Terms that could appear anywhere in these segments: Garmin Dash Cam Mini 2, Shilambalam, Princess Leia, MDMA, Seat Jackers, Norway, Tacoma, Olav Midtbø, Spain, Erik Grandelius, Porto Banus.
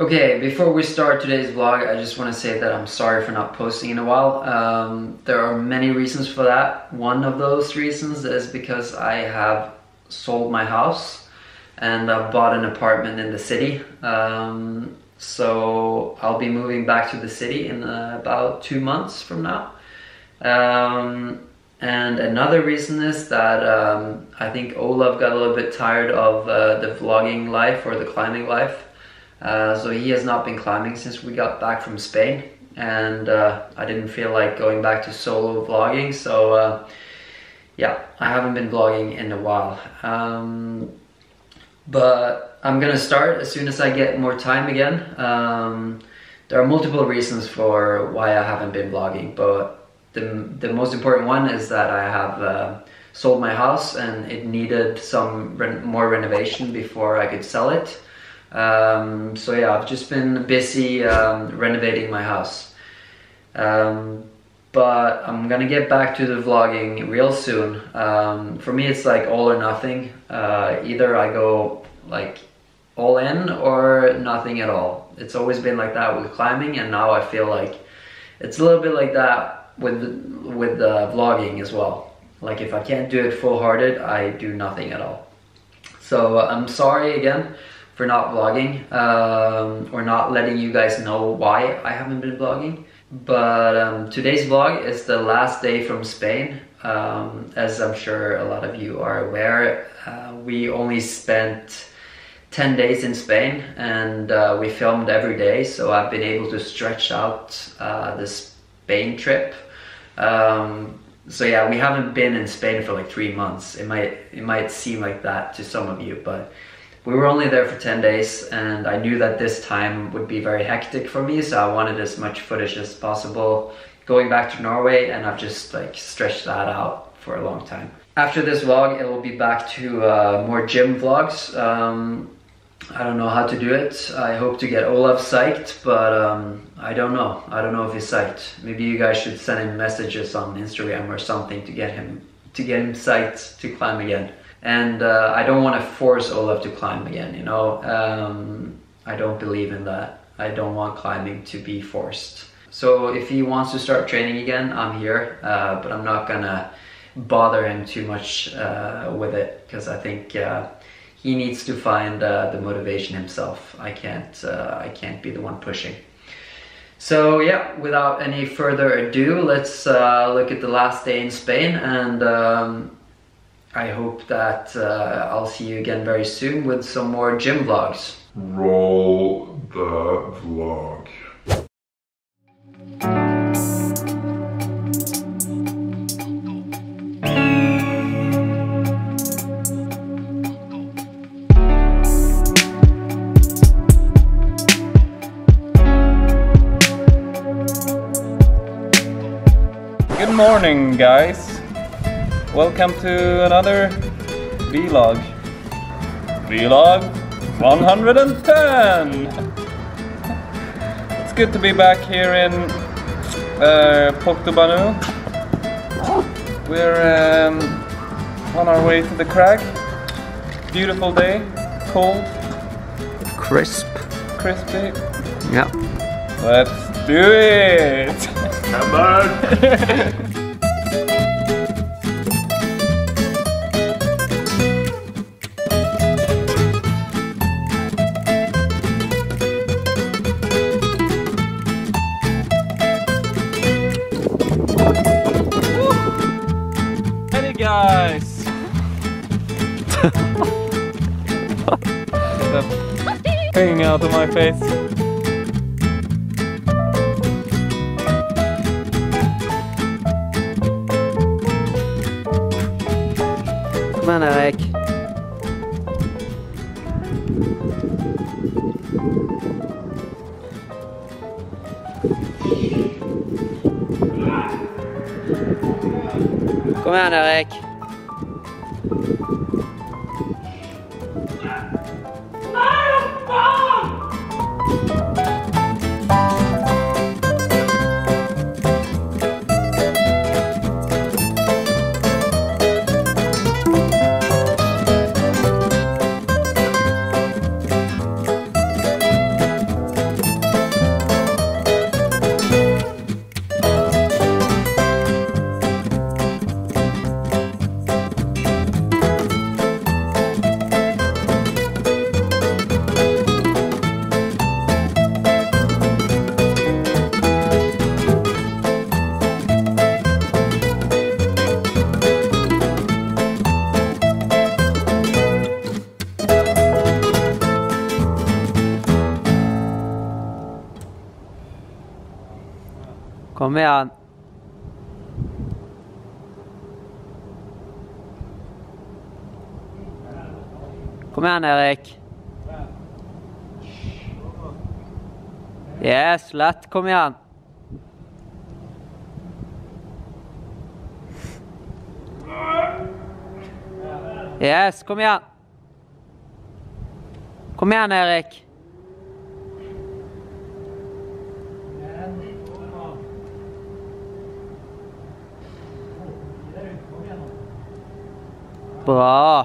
Okay, before we start today's vlog, I just want to say that I'm sorry for not posting in a while. There are many reasons for that. One of those reasons is because I have sold my house and I've bought an apartment in the city. So I'll be moving back to the city in about 2 months from now. And another reason is that I think Olav got a little bit tired of the vlogging life or the climbing life. So he has not been climbing since we got back from Spain, and I didn't feel like going back to solo vlogging, so yeah, I haven't been vlogging in a while. But I'm gonna start as soon as I get more time again. There are multiple reasons for why I haven't been vlogging, but the most important one is that I have sold my house and it needed some more renovation before I could sell it. So yeah, I've just been busy renovating my house, but I'm gonna get back to the vlogging real soon. For me it's like all or nothing. Either I go like all in or nothing at all. It's always been like that with climbing, and now I feel like it's a little bit like that with vlogging as well. Like if I can't do it full-hearted, I do nothing at all. So I'm sorry again for not vlogging, or not letting you guys know why I haven't been vlogging. But today's vlog is the last day from Spain. As I'm sure a lot of you are aware, we only spent 10 days in Spain, and we filmed every day, so I've been able to stretch out the Spain trip. So yeah, we haven't been in Spain for like 3 months. It might seem like that to some of you, but we were only there for 10 days, and I knew that this time would be very hectic for me, so I wanted as much footage as possible going back to Norway, and I've just like stretched that out for a long time. After this vlog, it will be back to more gym vlogs. I don't know how to do it. I hope to get Olav psyched, but I don't know. I don't know if he's psyched. Maybe you guys should send him messages on Instagram or something to get him psyched to climb again. And I don't want to force Olav to climb again, you know. I don't believe in that. I don't want climbing to be forced. So if he wants to start training again, I'm here, but I'm not gonna bother him too much with it, because I think he needs to find the motivation himself. I can't be the one pushing. So yeah, without any further ado, let's look at the last day in Spain, and I hope that I'll see you again very soon with some more gym vlogs. Roll the vlog. Good morning, guys. Welcome to another vlog. Vlog 110! It's good to be back here in Porto Banus. We're on our way to the crag. Beautiful day, cold. Crisp. Crispy. Yeah. Let's do it! Come on! Guys, the thing out of my face. Come on, Erik. Kom her, Erik. Kom igjen. Kom igjen, Erik. Yes, lett. Kom igjen. Yes, kom igjen. Kom igjen, Erik. Bra.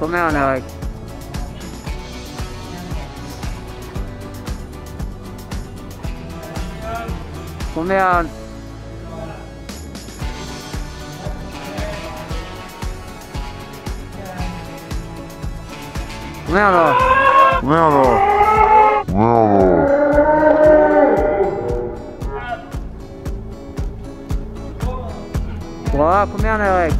Kom igjen, Erik. Kom igjen. Kom igjen da. Kom igjen da. Kom igjen da. Bra, kom igjen, Erik.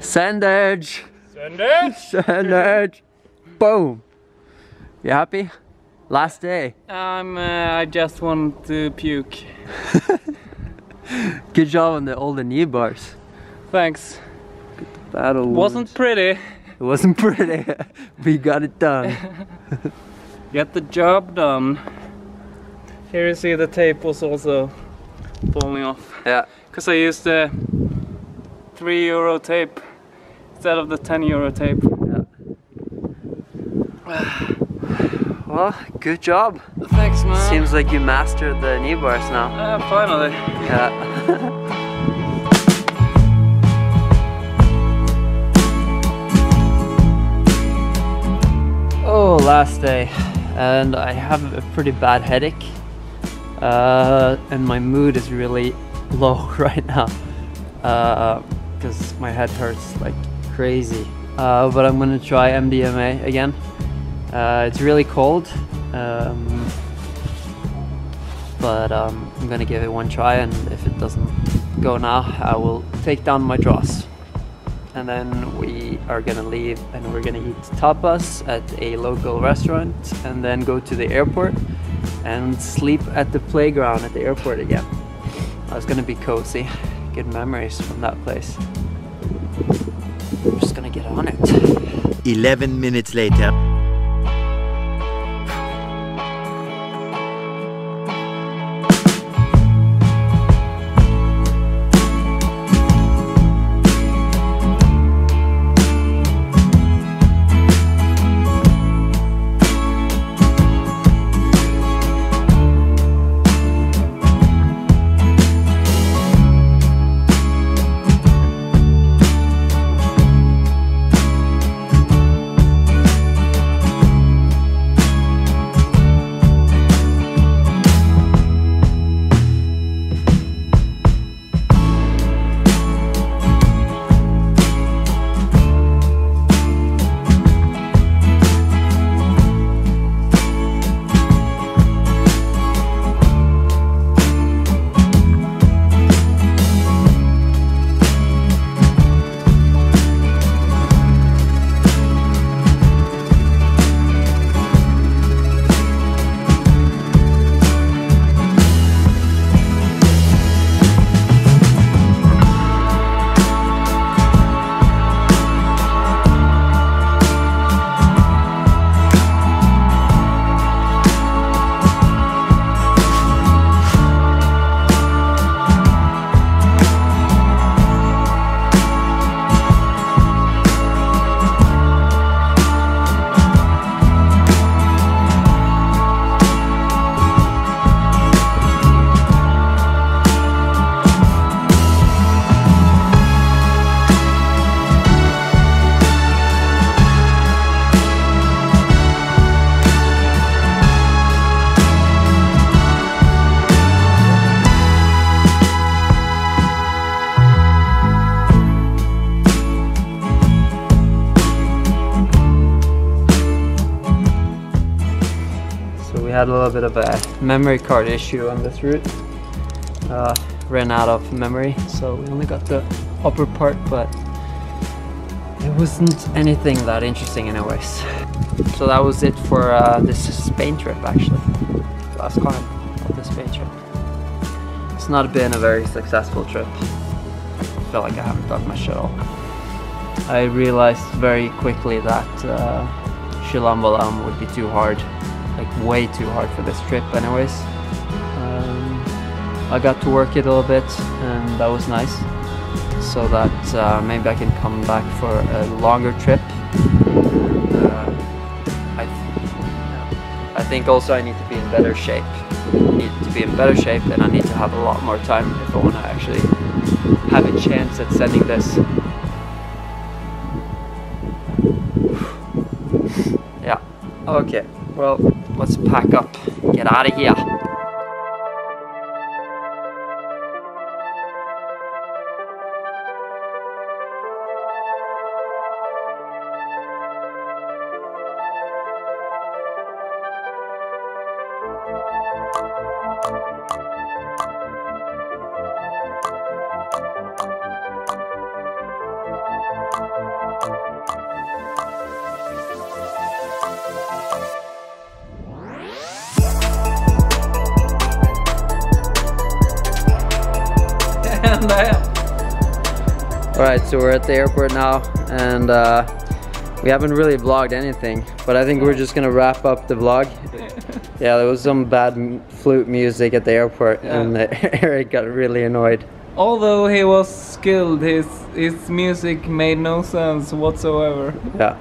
Sandage! Sandage! Sandage! Boom! You happy? Last day. I just want to puke. Good job on all the knee bars. Thanks. Good battle. Wasn't pretty. It wasn't pretty. We got it done. Get the job done. Here you see the tape was also falling off. Yeah. Because I used the €3 tape. Instead of the €10 tape. Yeah. Well, good job. Thanks, man. Seems like you mastered the knee bars now. Finally. Yeah. Oh, last day. And I have a pretty bad headache. And my mood is really low right now. Because my head hurts like crazy. but I'm going to try MDMA again. It's really cold, but I'm going to give it one try, and if it doesn't go now, I will take down my dross. And then we are going to leave and we're going to eat tapas at a local restaurant and then go to the airport and sleep at the playground at the airport again. It's going to be cozy. Good memories from that place. I'm just going to get on it. 11 minutes later. Had a little bit of a memory card issue on this route. Ran out of memory, so we only got the upper part, but it wasn't anything that interesting anyways. So that was it for this Spain trip, actually. Last part of the Spain trip. It's not been a very successful trip. I feel like I haven't done my shit all. I realized very quickly that Shilambalam would be too hard. Like way too hard for this trip anyways. I got to work it a little bit and that was nice, so that maybe I can come back for a longer trip. I think also I need to be in better shape. And I need to have a lot more time if I want to actually have a chance at sending this. Yeah, okay. Well, let's pack up, get out of here. Alright, so we're at the airport now, and we haven't really vlogged anything, but I think we're just gonna wrap up the vlog. Yeah, there was some bad flute music at the airport, and Erik got really annoyed. Although he was skilled, his music made no sense whatsoever. Yeah,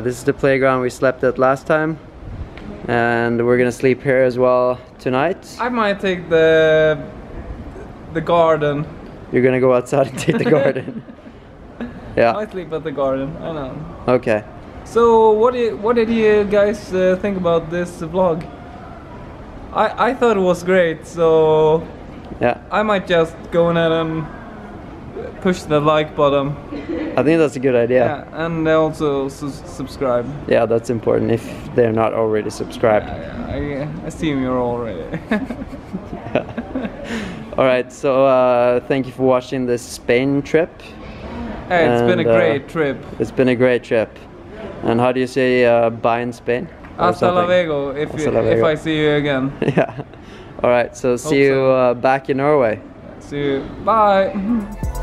this is the playground we slept at last time, and we're gonna sleep here as well tonight. I might take the garden. You're gonna go outside and take the garden. Yeah. I sleep at the garden. I know. Okay. So what did you guys think about this vlog? I thought it was great. So yeah. I might just go ahead and push the like button. I think that's a good idea. Yeah, and also subscribe. Yeah, that's important if they're not already subscribed. I assume you're already. Yeah. All right, so thank you for watching this Spain trip. Hey, it's been a great trip. It's been a great trip. And how do you say bye in Spain? Hasta luego, if I see you again. Yeah. All right, so see you back in Norway. See you. Bye.